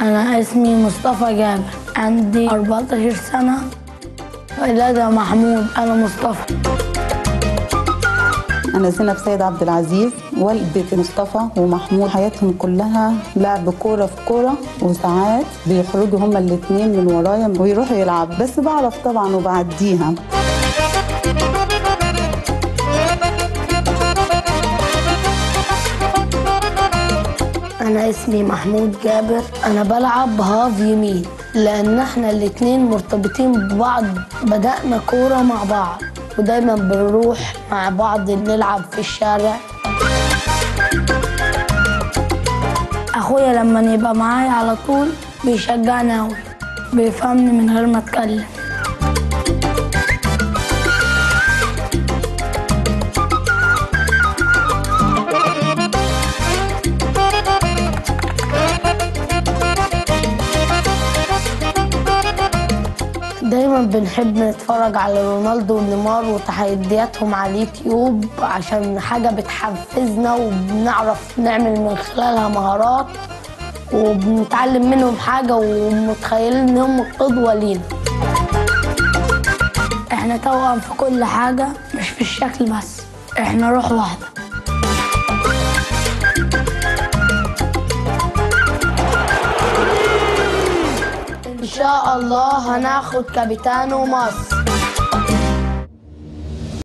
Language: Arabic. أنا اسمي مصطفى جابر، عندي 14 سنة، ولادي محمود. أنا مصطفى. أنا زينب سيد عبد العزيز، والدة مصطفى ومحمود حياتهم كلها لعب كورة في كورة، وساعات بيخرجوا هما الاتنين من ورايا ويروحوا يلعب، بس بعرف طبعا وبعديها. أنا اسمي محمود جابر، أنا بلعب هاف يمين، لأن احنا الاتنين مرتبطين ببعض، بدأنا كورة مع بعض ودايما بنروح مع بعض نلعب في الشارع. أخويا لما يبقى معايا على طول بيشجعني أوي، بيفهمني من غير ما أتكلم. دايما بنحب نتفرج على رونالدو ونيمار وتحدياتهم على اليوتيوب، عشان حاجة بتحفزنا وبنعرف نعمل من خلالها مهارات، وبنتعلم منهم حاجة ومتخيلين انهم قدوة لينا. احنا توأم في كل حاجة، مش في الشكل بس، احنا روح واحدة. إن شاء الله هناخد كابيتانو مصر.